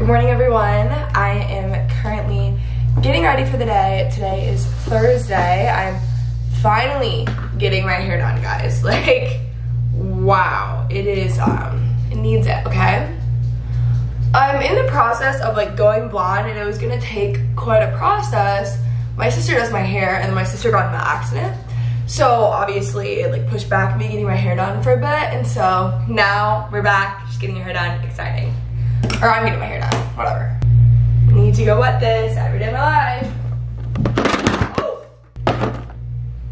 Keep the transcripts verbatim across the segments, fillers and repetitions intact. Good morning, everyone. I am currently getting ready for the day. Today is Thursday. I'm finally getting my hair done, guys. Like, wow, it is, um, it needs it, okay? I'm in the process of like going blonde, and it was gonna take quite a process. My sister does my hair, and my sister got in an accident. So obviously it like pushed back me getting my hair done for a bit, and so now we're back. She's getting her hair done, exciting. Or I'm getting my hair done, whatever. I need to go wet this every day of my life. Ooh.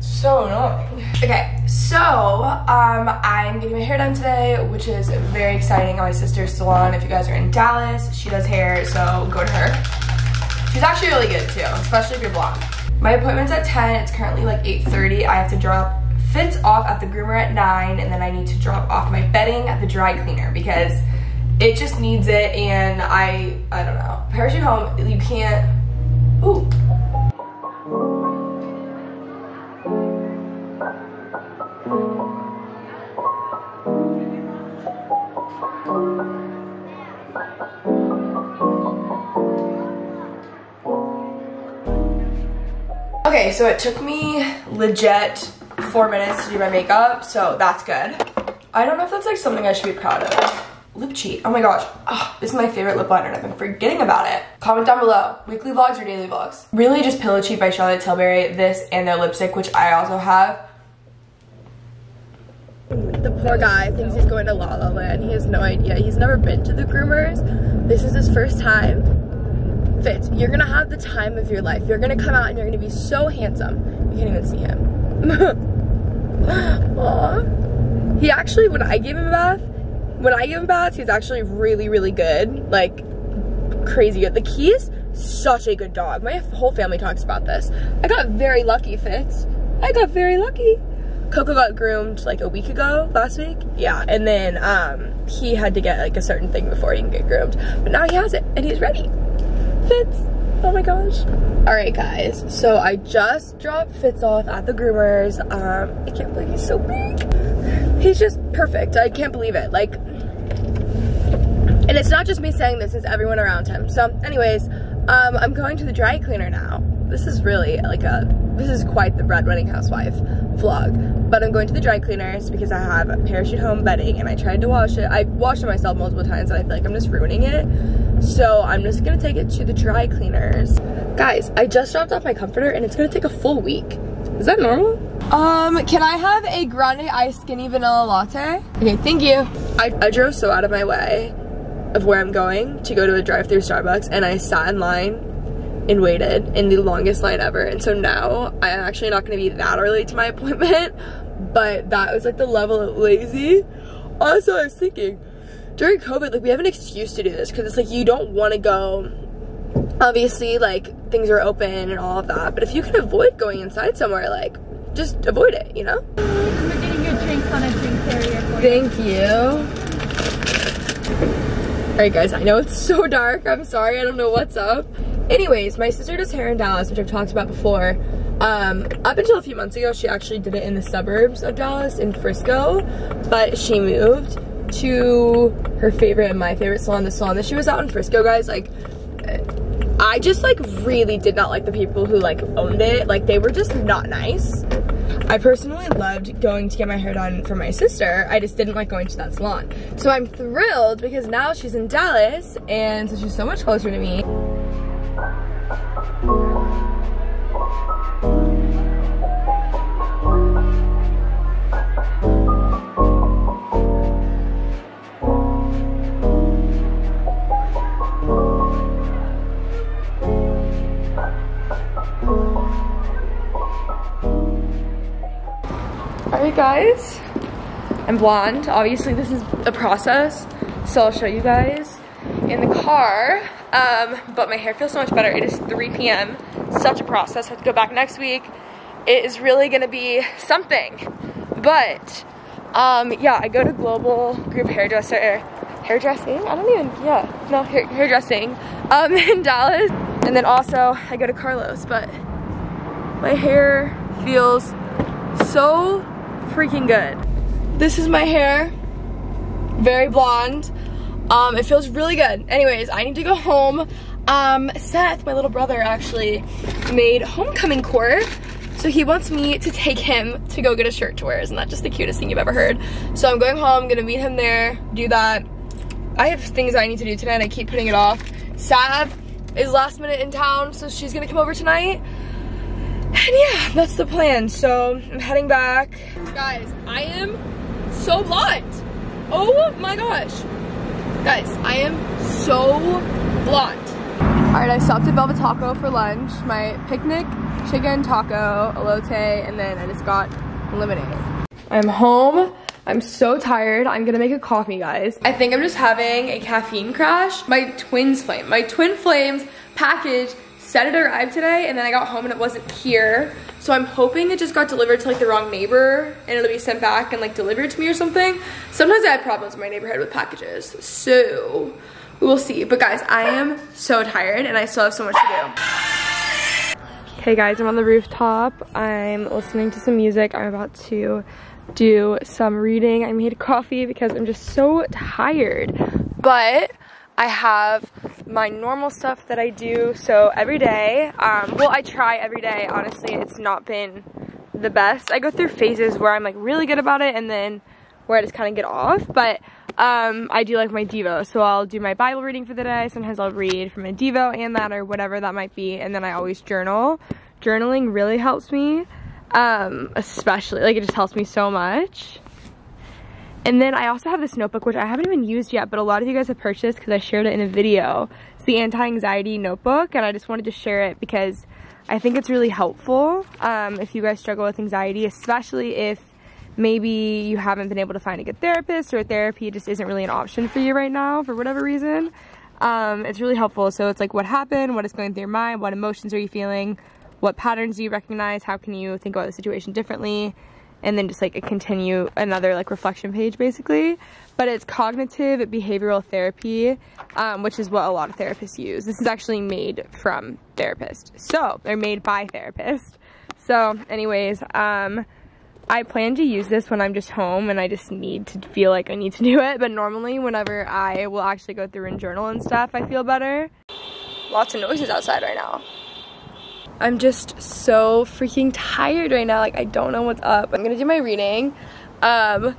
So annoying. Okay, so um, I'm getting my hair done today, which is very exciting. At my sister's salon, if you guys are in Dallas, she does hair, so go to her. She's actually really good too, especially if you're blonde. My appointment's at ten, it's currently like eight thirty. I have to drop Fitz off at the groomer at nine, and then I need to drop off my bedding at the dry cleaner because it just needs it, and I, I don't know. Parachute Home, you can't, ooh. Okay, so it took me legit four minutes to do my makeup, so that's good. I don't know if that's like something I should be proud of. Lip cheat, oh my gosh. Oh, this is my favorite lip liner and I've been forgetting about it. Comment down below, weekly vlogs or daily vlogs. Really just Pillow Cheat by Charlotte Tilbury, this and their lipstick, which I also have. The poor guy thinks he's going to La La Land. He has no idea, he's never been to the groomers. This is his first time. Fitz, you're gonna have the time of your life. You're gonna come out and you're gonna be so handsome. You can't even see him. He actually, when I gave him a bath, when I give him baths, he's actually really, really good. Like, crazy good. Like, he's such a good dog. My whole family talks about this. I got very lucky, Fitz. I got very lucky. Coco got groomed like a week ago, last week. Yeah, and then um, he had to get like a certain thing before he can get groomed. But now he has it and he's ready. Fitz, oh my gosh. All right guys, so I just dropped Fitz off at the groomers. Um, I can't believe he's so big. He's just perfect, I can't believe it. Like, and it's not just me saying this, it's everyone around him. So anyways, um, I'm going to the dry cleaner now. This is really like a, this is quite the Red Wedding Housewife vlog. But I'm going to the dry cleaners because I have a Parachute Home bedding and I tried to wash it. I washed it myself multiple times and I feel like I'm just ruining it. So I'm just gonna take it to the dry cleaners. Guys, I just dropped off my comforter and it's gonna take a full week. Is that normal? Um, can I have a grande iced skinny vanilla latte? Okay, thank you. I, I drove so out of my way of where I'm going to go to a drive-through Starbucks, and I sat in line and waited in the longest line ever. And so now I'm actually not gonna be that early to my appointment, but that was like the level of lazy. Also, I was thinking, during COVID, like, we have an excuse to do this because it's like you don't want to go, obviously, like, things are open and all of that, but if you can avoid going inside somewhere, like, just avoid it, you know? We're getting your drinks on a drink carrier for you. Thank you. Alright guys, I know it's so dark, I'm sorry, I don't know what's up. Anyways, my sister does hair in Dallas, which I've talked about before. Um, up until a few months ago, she actually did it in the suburbs of Dallas, in Frisco, but she moved to her favorite and my favorite salon, the salon that she was out in Frisco, guys. Like, I just like really did not like the people who like owned it. Like, they were just not nice. I personally loved going to get my hair done for my sister. I just didn't like going to that salon. So I'm thrilled because now she's in Dallas, and so she's so much closer to me. Guys, I'm blonde. Obviously, this is a process, so I'll show you guys in the car. Um, but my hair feels so much better. It is three p m Such a process. I have to go back next week. It is really gonna be something. But um, yeah, I go to Global Group Hairdresser, hairdressing. I don't even. Yeah, no, hair, hairdressing. Um, in Dallas, and then also I go to Carlos. But my hair feels so freaking good. This is my hair, very blonde. Um, it feels really good. Anyways, I need to go home. Um, Seth, my little brother, actually made homecoming core. So he wants me to take him to go get a shirt to wear. Isn't that just the cutest thing you've ever heard? So I'm going home, I'm gonna meet him there, do that. I have things I need to do tonight, I keep putting it off. Sav is last minute in town, so she's gonna come over tonight. And yeah, that's the plan. So I'm heading back. Guys, I am so blind. Oh my gosh. Guys, I am so blind. All right, I stopped at Velvet Taco for lunch. My picnic, chicken, taco, elote, and then I just got lemonade. I'm home. I'm so tired. I'm gonna make a coffee, guys. I think I'm just having a caffeine crash. My twins flame, my twin flames package said it arrived today, and then I got home and it wasn't here. So I'm hoping it just got delivered to like the wrong neighbor and it'll be sent back and like delivered to me or something. Sometimes I have problems in my neighborhood with packages, so we will see. But guys, I am so tired and I still have so much to do. Okay guys, I'm on the rooftop. I'm listening to some music. I'm about to do some reading. I made coffee because I'm just so tired. But I have my normal stuff that I do, so every day, um, well I try every day, honestly it's not been the best. I go through phases where I'm like really good about it and then where I just kind of get off, but um, I do like my Devo, so I'll do my Bible reading for the day, sometimes I'll read from a Devo and that or whatever that might be, and then I always journal. Journaling really helps me, um, especially, like it just helps me so much. And then I also have this notebook, which I haven't even used yet, but a lot of you guys have purchased because I shared it in a video. It's the anti-anxiety notebook, and I just wanted to share it because I think it's really helpful um, if you guys struggle with anxiety, especially if maybe you haven't been able to find a good therapist or therapy just isn't really an option for you right now for whatever reason. Um, it's really helpful. So it's like what happened, what is going through your mind, what emotions are you feeling, what patterns do you recognize, how can you think about the situation differently, and then just like a continue another like reflection page basically. But it's cognitive behavioral therapy, um, which is what a lot of therapists use. This is actually made from therapists, so they're made by therapists. So anyways, um, I plan to use this when I'm just home and I just need to feel like I need to do it, but normally whenever I will actually go through and journal and stuff, I feel better. Lots of noises outside right now. I'm just so freaking tired right now, like I don't know what's up. I'm gonna do my reading. Um,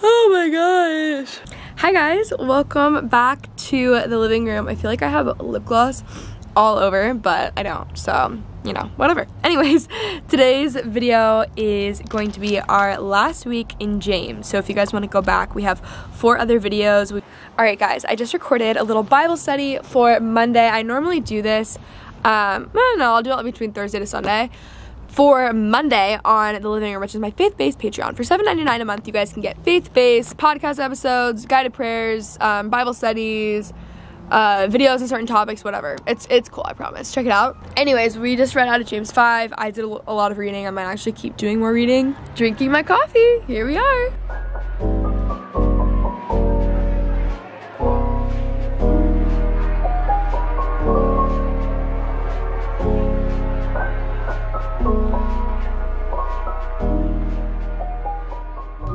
oh my gosh. Hi guys, welcome back to the living room. I feel like I have lip gloss all over, but I don't, so you know, whatever. Anyways, today's video is going to be our last week in James, so if you guys wanna go back, we have four other videos. We all right guys, I just recorded a little Bible study for Monday. I normally do this. Um, I don't know, I'll do it between Thursday to Sunday. For Monday on The Living Room, which is my faith-based Patreon. For seven ninety-nine a month, you guys can get faith-based podcast episodes, guided prayers, um, Bible studies, uh, videos on certain topics, whatever. It's it's cool, I promise. Check it out. Anyways, we just read out of James five. I did a lot of reading. I might actually keep doing more reading. Drinking my coffee. Here we are.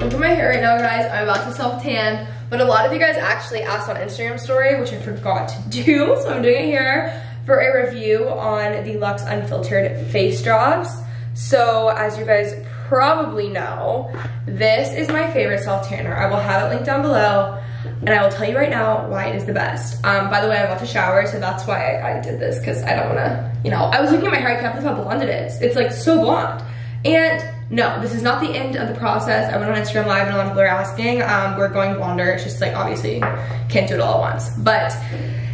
Look at my hair right now, guys. I'm about to self-tan, but a lot of you guys actually asked on Instagram story, which I forgot to do, so I'm doing it here for a review on the Luxe Unfiltered face drops. So as you guys probably know, this is my favorite self-tanner. I will have it linked down below, and I will tell you right now why it is the best. Um, by the way, I'm about to shower, so that's why I, I did this, because I don't want to, you know, I was looking at my hair, I can't believe how blonde it is. It's like so blonde. And no, this is not the end of the process. I went on Instagram Live and a lot of people are asking. Um, we're going blonder. It's just like, obviously, can't do it all at once. But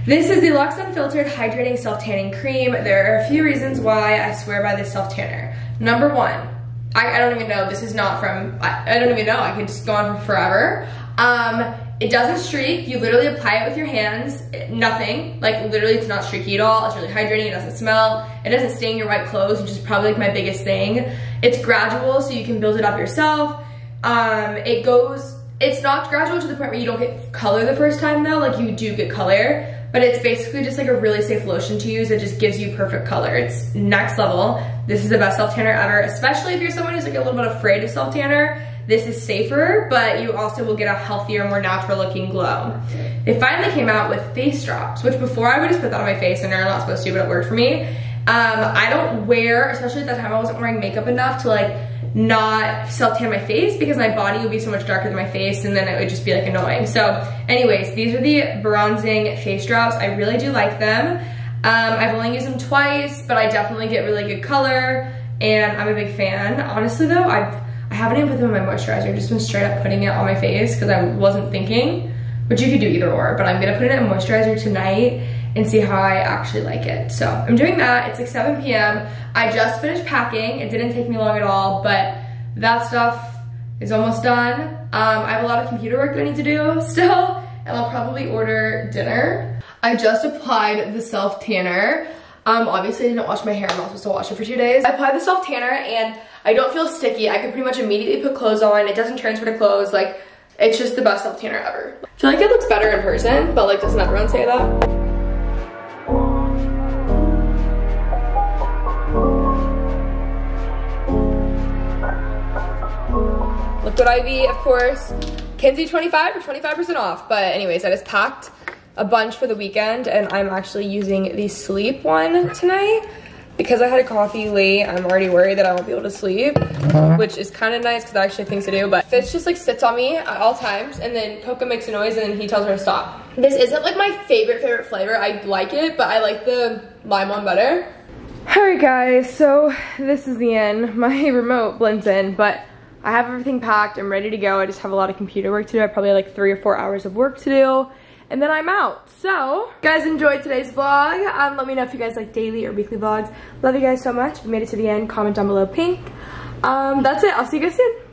this is the Luxe Unfiltered Hydrating Self-Tanning Cream. There are a few reasons why I swear by this self-tanner. Number one, I, I don't even know. This is not from, I, I don't even know. I could just go on for forever. Um, it doesn't streak. You literally apply it with your hands. It, nothing. Like, literally, it's not streaky at all. It's really hydrating. It doesn't smell. It doesn't stain your white clothes, which is probably like my biggest thing. It's gradual, so you can build it up yourself. Um, it goes, it's not gradual to the point where you don't get color the first time though, like you do get color, but it's basically just like a really safe lotion to use that just gives you perfect color. It's next level. This is the best self-tanner ever, especially if you're someone who's like a little bit afraid of self-tanner. This is safer, but you also will get a healthier, more natural looking glow. They finally came out with face drops, which before I would just put that on my face, and I'm not supposed to, but it worked for me. Um, I don't wear, especially at that time I wasn't wearing makeup enough to like not self-tan my face because my body would be so much darker than my face and then it would just be like annoying. So anyways, these are the bronzing face drops. I really do like them. Um, I've only used them twice, but I definitely get really good color and I'm a big fan. Honestly though, I've, I haven't even put them in my moisturizer. I've just been straight up putting it on my face because I wasn't thinking, which you could do either or, but I'm gonna put it in a moisturizer tonight and see how I actually like it. So I'm doing that. It's like seven p m I just finished packing. It didn't take me long at all, but that stuff is almost done. Um, I have a lot of computer work that I need to do still, and I'll probably order dinner. I just applied the self tanner. Um, obviously I didn't wash my hair. I'm not supposed to wash it for two days. I applied the self tanner and I don't feel sticky. I can pretty much immediately put clothes on. It doesn't transfer to clothes. Like, it's just the best self tanner ever. I feel like it looks better in person, but like, doesn't everyone say that? Liquid I V, of course. Kinsey twenty-five or twenty-five percent off. But anyways, I just packed a bunch for the weekend and I'm actually using the sleep one tonight. Because I had a coffee late, I'm already worried that I won't be able to sleep, which is kind of nice because I actually have things to do, but Fitz just like sits on me at all times and then Coca makes a noise and then he tells her to stop. This isn't like my favorite, favorite flavor. I like it, but I like the lime one better. Alright guys, so this is the end. My remote blends in, but I have everything packed. I'm ready to go. I just have a lot of computer work to do. I probably have like three or four hours of work to do. And then I'm out. So, if you guys enjoyed today's vlog. Um, let me know if you guys like daily or weekly vlogs. Love you guys so much. If you made it to the end, comment down below pink. Um, that's it. I'll see you guys soon.